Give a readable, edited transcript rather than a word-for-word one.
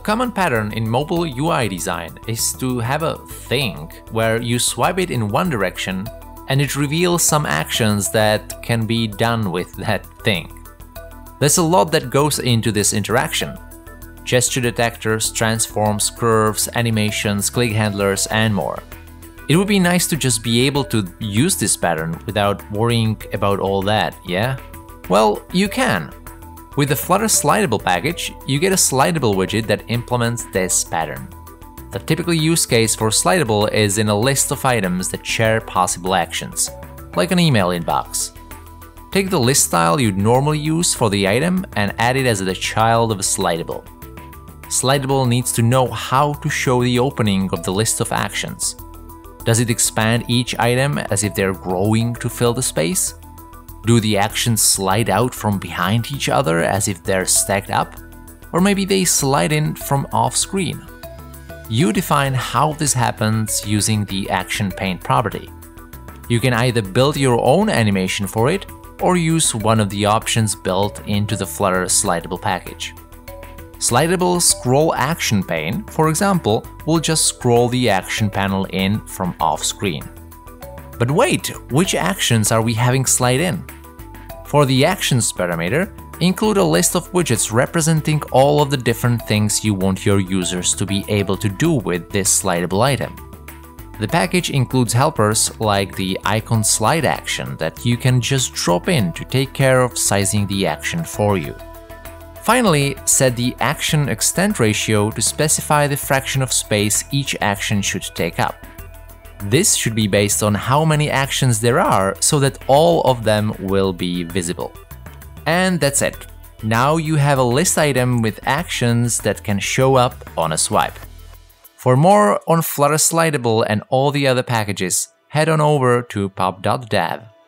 A common pattern in mobile UI design is to have a thing where you swipe it in one direction and it reveals some actions that can be done with that thing. There's a lot that goes into this interaction. Gesture detectors, transforms, curves, animations, click handlers, and more. It would be nice to just be able to use this pattern without worrying about all that, yeah? Well, you can. With the Flutter Slidable package, you get a slidable widget that implements this pattern. The typical use case for Slidable is in a list of items that share possible actions, like an email inbox. Take the list style you'd normally use for the item and add it as the child of a Slidable. Slidable needs to know how to show the opening of the list of actions. Does it expand each item as if they're growing to fill the space? Do the actions slide out from behind each other as if they're stacked up? Or maybe they slide in from off screen? You define how this happens using the ActionPane property. You can either build your own animation for it or use one of the options built into the Flutter Slidable package. Slidable ScrollActionPane, for example, will just scroll the action panel in from off screen. But wait, which actions are we having slide in? For the actions parameter, include a list of widgets representing all of the different things you want your users to be able to do with this slidable item. The package includes helpers like the icon slide action that you can just drop in to take care of sizing the action for you. Finally, set the action extent ratio to specify the fraction of space each action should take up. This should be based on how many actions there are so that all of them will be visible. And that's it. Now you have a list item with actions that can show up on a swipe. For more on Flutter Slidable and all the other packages, head on over to pub.dev.